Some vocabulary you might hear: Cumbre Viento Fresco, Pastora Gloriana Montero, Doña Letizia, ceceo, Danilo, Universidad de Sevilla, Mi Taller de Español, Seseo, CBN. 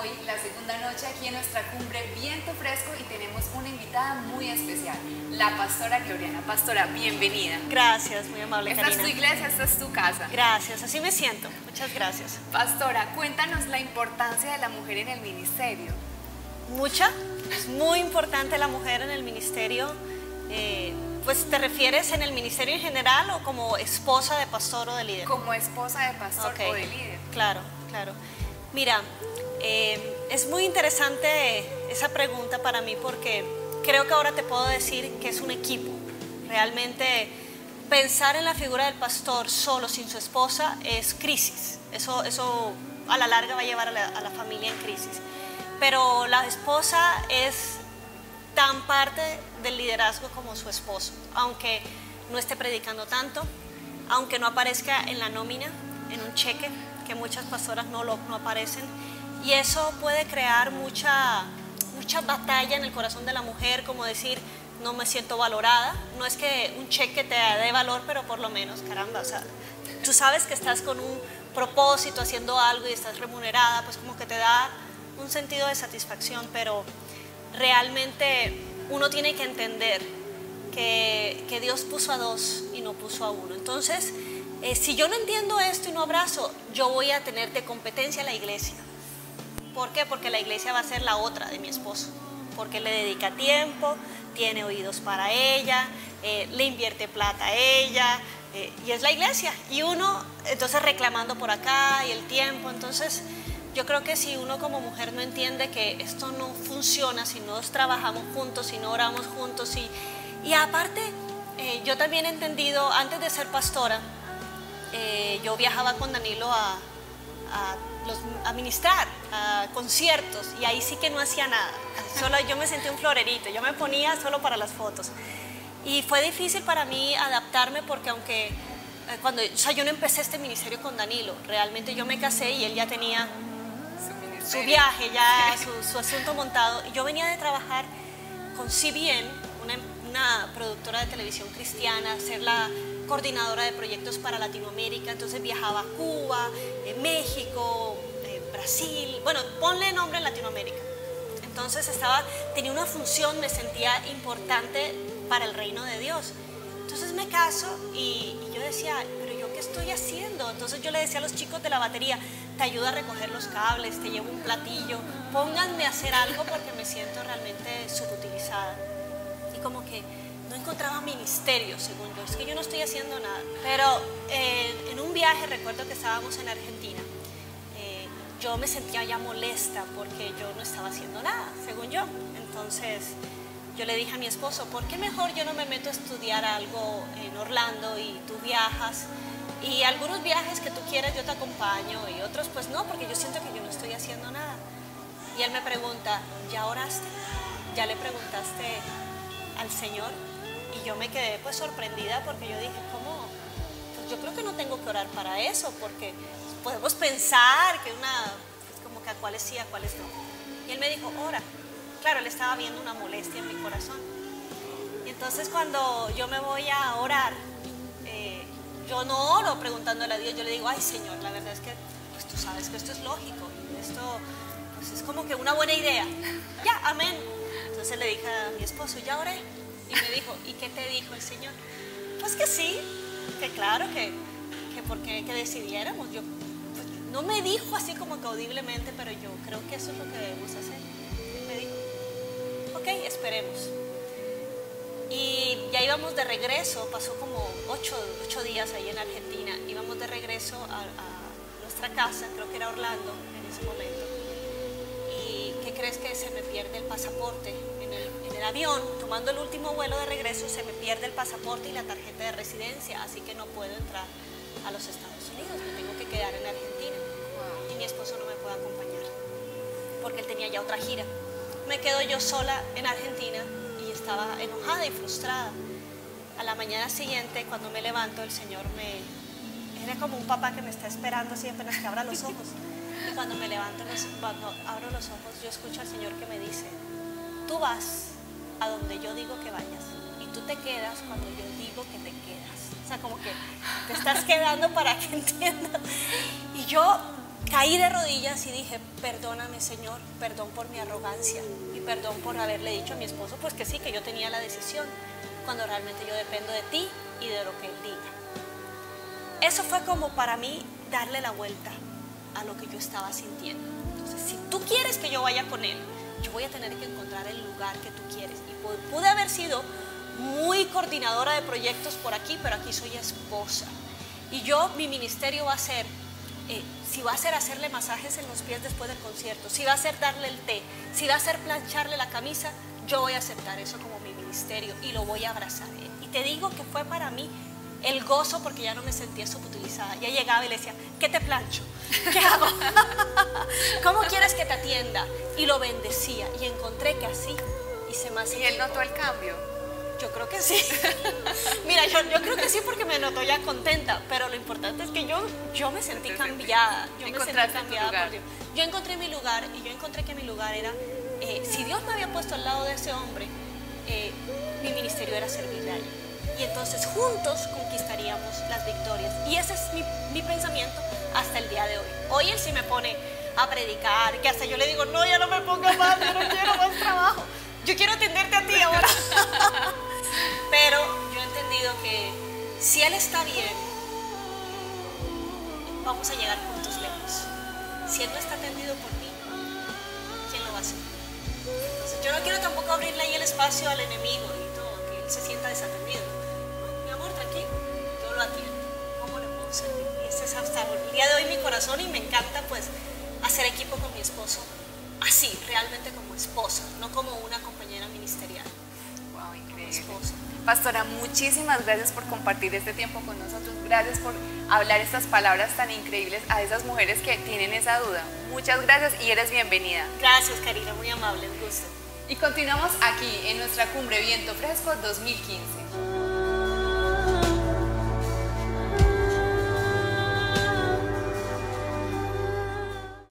hoy la segunda noche aquí en nuestra cumbre Viento Fresco y tenemos una invitada muy especial, la pastora Gloriana. Pastora, bienvenida. Gracias, muy amable. Esta es tu iglesia, esta es tu casa. Gracias, así me siento. Muchas gracias. Pastora, cuéntanos la importancia de la mujer en el ministerio. Mucha, es muy importante la mujer en el ministerio. Pues, ¿te refieres en el ministerio en general o como esposa de pastor o de líder? Como esposa de pastor, okay, o de líder. Claro, claro. Mira, es muy interesante esa pregunta para mí porque creo que ahora te puedo decir que es un equipo. Realmente pensar en la figura del pastor solo, sin su esposa, es crisis. Eso a la larga va a llevar a la familia en crisis. Pero la esposa es tan parte del liderazgo como su esposo, aunque no esté predicando tanto, aunque no aparezca en la nómina, en un cheque, que muchas pastoras no aparecen, y eso puede crear mucha batalla en el corazón de la mujer, como decir, no me siento valorada. No es que un cheque te dé valor, pero por lo menos, caramba, o sea, tú sabes que estás con un propósito haciendo algo y estás remunerada, pues como que te da un sentido de satisfacción, pero realmente uno tiene que entender que Dios puso a dos y no puso a uno. Entonces, si yo no entiendo esto y no abrazo, yo voy a tener de competencia a la iglesia. ¿Por qué? Porque la iglesia va a ser la otra de mi esposo, porque le dedica tiempo, tiene oídos para ella, le invierte plata a ella, y es la iglesia. Y uno, entonces, reclamando por acá y el tiempo. Entonces, yo creo que si uno como mujer no entiende que esto no funciona si no trabajamos juntos, si no oramos juntos, y aparte, yo también he entendido, antes de ser pastora, yo viajaba con Danilo a ministrar, a conciertos, y ahí sí que no hacía nada. Solo yo me sentía un florerito, yo me ponía solo para las fotos. Y fue difícil para mí adaptarme porque aunque, o sea, yo no empecé este ministerio con Danilo, realmente yo me casé y él ya tenía su viaje, ya su asunto montado. Yo venía de trabajar con CBN, una productora de televisión cristiana, ser la coordinadora de proyectos para Latinoamérica. Entonces viajaba a Cuba, México, Brasil, bueno, ponle nombre en Latinoamérica. Entonces tenía una función, me sentía importante para el reino de Dios. Entonces me caso y yo decía, pero ¿yo qué estoy haciendo? Entonces yo le decía a los chicos de la batería, te ayudo a recoger los cables, te llevo un platillo, pónganme a hacer algo porque me siento realmente subutilizada. Y como que no encontraba ministerio, según yo, es que yo no estoy haciendo nada. Pero en un viaje, recuerdo que estábamos en Argentina, yo me sentía ya molesta porque yo no estaba haciendo nada, según yo. Entonces yo le dije a mi esposo, ¿por qué mejor yo no me meto a estudiar algo en Orlando y tú viajas? Y algunos viajes que tú quieras yo te acompaño y otros pues no, porque yo siento que yo no estoy haciendo nada. Y él me pregunta, ¿ya oraste? ¿Ya le preguntaste al Señor? Y yo me quedé pues sorprendida porque yo dije, ¿cómo? Pues yo creo que no tengo que orar para eso, porque podemos pensar que pues como que a cuáles sí, a cuáles no. Y él me dijo, ora. Claro, él estaba viendo una molestia en mi corazón. Y entonces cuando yo me voy a orar, yo no oro preguntándole a Dios, yo le digo, ay Señor, la verdad es que pues tú sabes que esto es lógico, esto pues es como que una buena idea. Ya, amén. Entonces le dije a mi esposo, ya oré. Y me dijo, ¿y qué te dijo el Señor? Pues que sí, que claro, que porque que decidiéramos. Yo, pues, no me dijo así como que audiblemente, pero yo creo que eso es lo que debemos hacer. Y me dijo, ok, esperemos. Y ya íbamos de regreso, pasó como ocho días ahí en Argentina, íbamos de regreso a nuestra casa, creo que era Orlando en ese momento. ¿Y qué crees? Que se me pierde el pasaporte en el avión, tomando el último vuelo de regreso, se me pierde el pasaporte y la tarjeta de residencia, así que no puedo entrar a los Estados Unidos, me tengo que quedar en Argentina. Wow. Y mi esposo no me puede acompañar, porque él tenía ya otra gira. Me quedo yo sola en Argentina. Estaba enojada y frustrada. A la mañana siguiente, cuando me levanto, el Señor era como un papá que me está esperando siempre, que abra los ojos. Y cuando me levanto, cuando abro los ojos, yo escucho al Señor que me dice, tú vas a donde yo digo que vayas y tú te quedas cuando yo digo que te quedas. O sea, como que te estás quedando para que entiendas. Y yo Caí de rodillas y dije, perdóname Señor, perdón por mi arrogancia y perdón por haberle dicho a mi esposo, pues que sí, que yo tenía la decisión, cuando realmente yo dependo de ti y de lo que él diga. Eso fue como para mí darle la vuelta a lo que yo estaba sintiendo. Entonces, si tú quieres que yo vaya con él, yo voy a tener que encontrar el lugar que tú quieres. Y pude haber sido muy coordinadora de proyectos por aquí, pero aquí soy esposa. Y yo, mi ministerio va a ser... si va a ser hacerle masajes en los pies después del concierto, si va a ser darle el té, si va a ser plancharle la camisa, yo voy a aceptar eso como mi ministerio y lo voy a abrazar. Y te digo que fue para mí el gozo, porque ya no me sentía subutilizada. Ya llegaba y le decía, ¿qué te plancho? ¿Qué hago? ¿Cómo quieres que te atienda? Y lo bendecía y encontré que así hice más. ¿Y él notó el cambio? Yo creo que sí. Mira, yo creo que sí, porque me noto ya contenta, pero lo importante es que yo me sentí cambiada. Yo me sentí cambiada por Dios. Yo encontré mi lugar y yo encontré que mi lugar era, si Dios me había puesto al lado de ese hombre, mi ministerio era servirle a él. Y entonces juntos conquistaríamos las victorias. Y ese es mi pensamiento hasta el día de hoy. Hoy él sí me pone a predicar, que hasta yo le digo, no, ya no me ponga más, yo no quiero más trabajo. Yo quiero atenderte a ti ahora. Pero yo he entendido que si él está bien, vamos a llegar juntos lejos. Si él no está atendido por mí, ¿quién lo va a hacer? Entonces, yo no quiero tampoco abrirle ahí el espacio al enemigo y todo, que él se sienta desatendido. No, mi amor, tranquilo, yo lo atiendo. ¿Cómo le puedo servir? Y ese es hasta el día de hoy mi corazón, y me encanta pues hacer equipo con mi esposo. Así, realmente como esposa, no como una compañera ministerial. Wow, increíble. Pastora, muchísimas gracias por compartir este tiempo con nosotros. Gracias por hablar estas palabras tan increíbles a esas mujeres que tienen esa duda. Muchas gracias y eres bienvenida. Gracias, Karina, muy amable, un gusto. Y continuamos aquí en nuestra Cumbre Viento Fresco 2015.